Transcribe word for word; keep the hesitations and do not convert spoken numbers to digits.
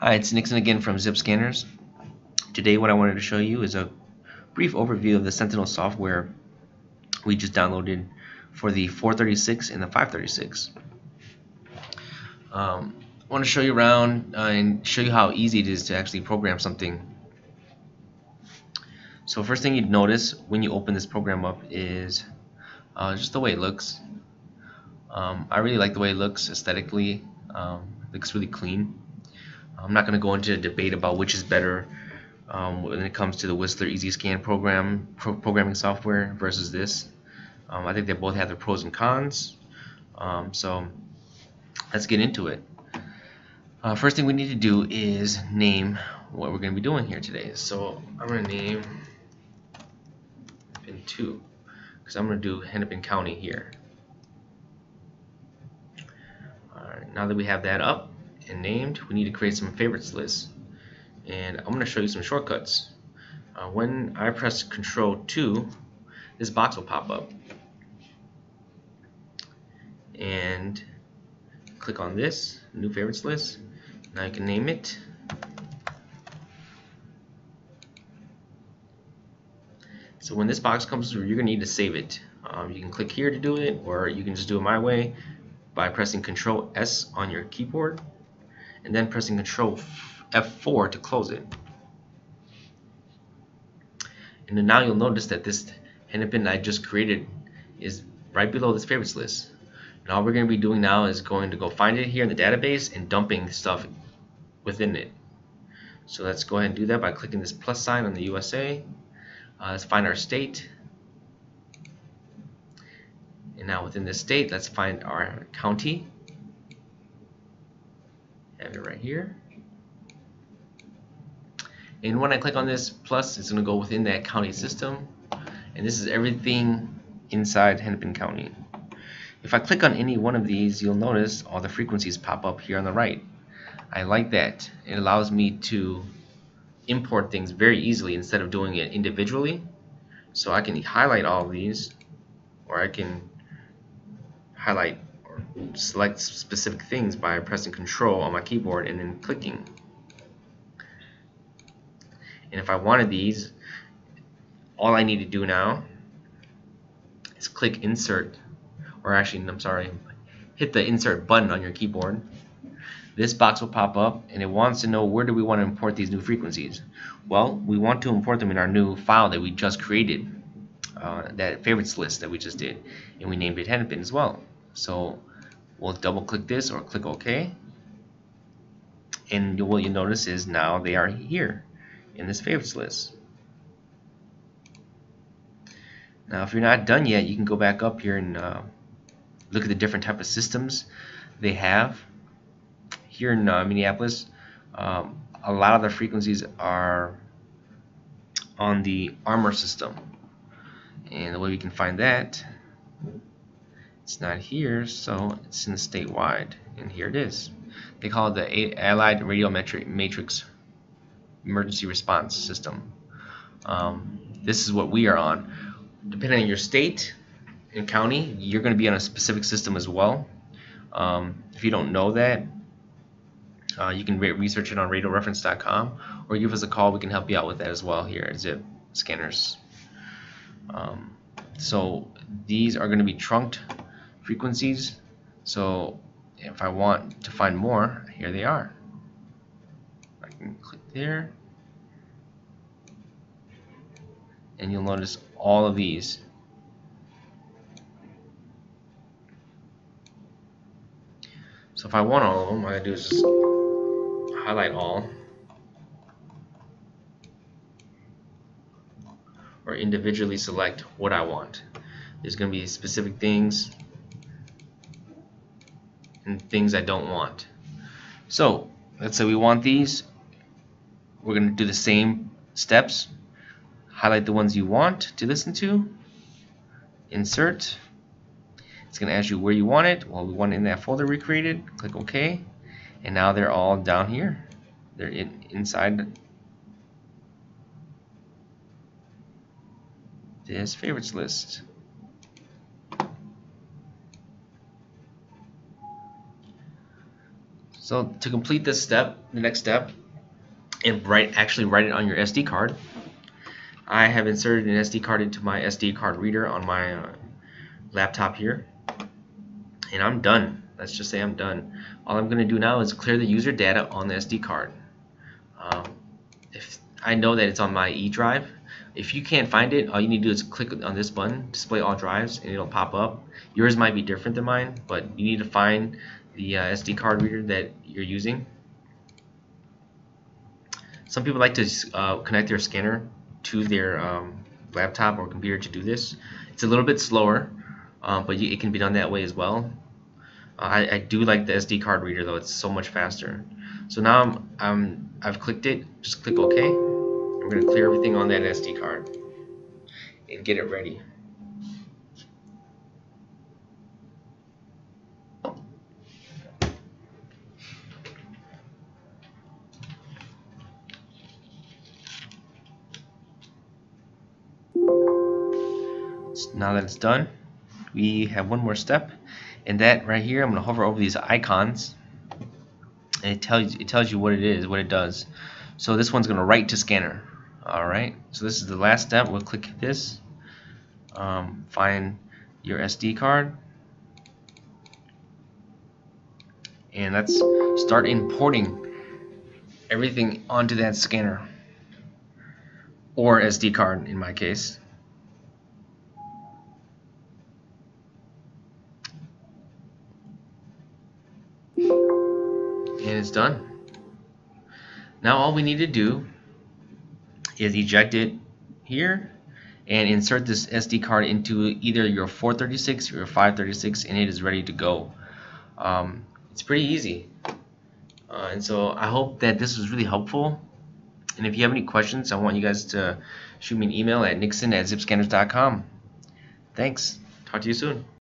Hi, it's Nixon again from Zip Scanners. Today what I wanted to show you is a brief overview of the Sentinel software we just downloaded for the four thirty-six and the five thirty-six. Um, I want to show you around uh, and show you how easy it is to actually program something. So first thing you'd notice when you open this program up is uh, just the way it looks. Um, I really like the way it looks aesthetically. Um, it looks really clean. I'm not going to go into a debate about which is better um, when it comes to the Whistler Easy Scan program pro programming software versus this. Um, I think they both have their pros and cons. Um, so let's get into it. Uh, first thing we need to do is name what we're going to be doing here today. So I'm going to name Hennepin two because I'm going to do Hennepin County here. All right, now that we have that up and named, we need to create some favorites lists, and I'm going to show you some shortcuts. Uh, when I press control two, this box will pop up, and click on this new favorites list. Now you can name it, so when this box comes through, you're going to need to save it. Um, you can click here to do it, or you can just do it my way by pressing control S on your keyboard and then pressing control F four to close it. And then now you'll notice that this Hennepin I just created is right below this favorites list. And all we're going to be doing now is going to go find it here in the database and dumping stuff within it. So let's go ahead and do that by clicking this plus sign on the U S A. Uh, let's find our state. And now within this state, let's find our county. Have it right here, and when I click on this plus, it's going to go within that county system, and this is everything inside Hennepin County. If I click on any one of these, you'll notice all the frequencies pop up here on the right. I like that. It allows me to import things very easily instead of doing it individually. So I can highlight all of these, or I can highlight select specific things by pressing control on my keyboard and then clicking. And if I wanted these, all I need to do now is click insert, or actually I'm sorry, hit the insert button on your keyboard. This box will pop up and it wants to know, where do we want to import these new frequencies? Well, we want to import them in our new file that we just created, uh, that favorites list that we just did, and we named it Hennepin as well. So we'll double click this or click OK, and what you notice is now they are here in this favorites list. Now if you're not done yet, you can go back up here and uh, look at the different type of systems they have. Here in uh, Minneapolis, um, a lot of the frequencies are on the armor system, and the way we can find that, it's not here, so it's in statewide, and here it is. They call it the Allied Radiometric Matrix Emergency Response System. Um, this is what we are on. Depending on your state and county, you're going to be on a specific system as well. Um, if you don't know that, uh, you can re research it on radio reference dot com, or give us a call. We can help you out with that as well here at Zip Scanners. Um, so these are going to be trunked frequencies, so if I want to find more, here they are. I can click there, and you'll notice all of these. So if I want all of them, what I do is just highlight all, or individually select what I want. There's going to be specific things and things I don't want. So let's say we want these. We're going to do the same steps. Highlight the ones you want to listen to. Insert. It's going to ask you where you want it. Well, we want it in that folder we created. Click OK. And now they're all down here. They're in, inside this favorites list. So to complete this step, the next step, and write, actually write it on your S D card, I have inserted an S D card into my S D card reader on my uh, laptop here, and I'm done. Let's just say I'm done. All I'm going to do now is clear the user data on the S D card. Um, if I know that it's on my E drive. If you can't find it, all you need to do is click on this button, display all drives, and it'll pop up. Yours might be different than mine, but you need to find the uh, S D card reader that you're using. Some people like to uh, connect their scanner to their um, laptop or computer to do this. It's a little bit slower, uh, but you, it can be done that way as well. Uh, I, I do like the S D card reader though, it's so much faster. So now I'm, I'm, I've clicked it, just click OK. I'm going to clear everything on that S D card and get it ready. So now that it's done, we have one more step, and that right here, I'm going to hover over these icons, and it tells it tells you what it is, what it does. So this one's going to write to scanner. Alright, so this is the last step. We'll click this, um, find your S D card, and let's start importing everything onto that scanner or S D card in my case. And it's done. Now all we need to do is eject it here and insert this S D card into either your four thirty-six or your five thirty-six, and it is ready to go. Um, it's pretty easy, uh, and so I hope that this was really helpful. And if you have any questions, I want you guys to shoot me an email at nixon at zip scanners dot com. Thanks. Talk to you soon.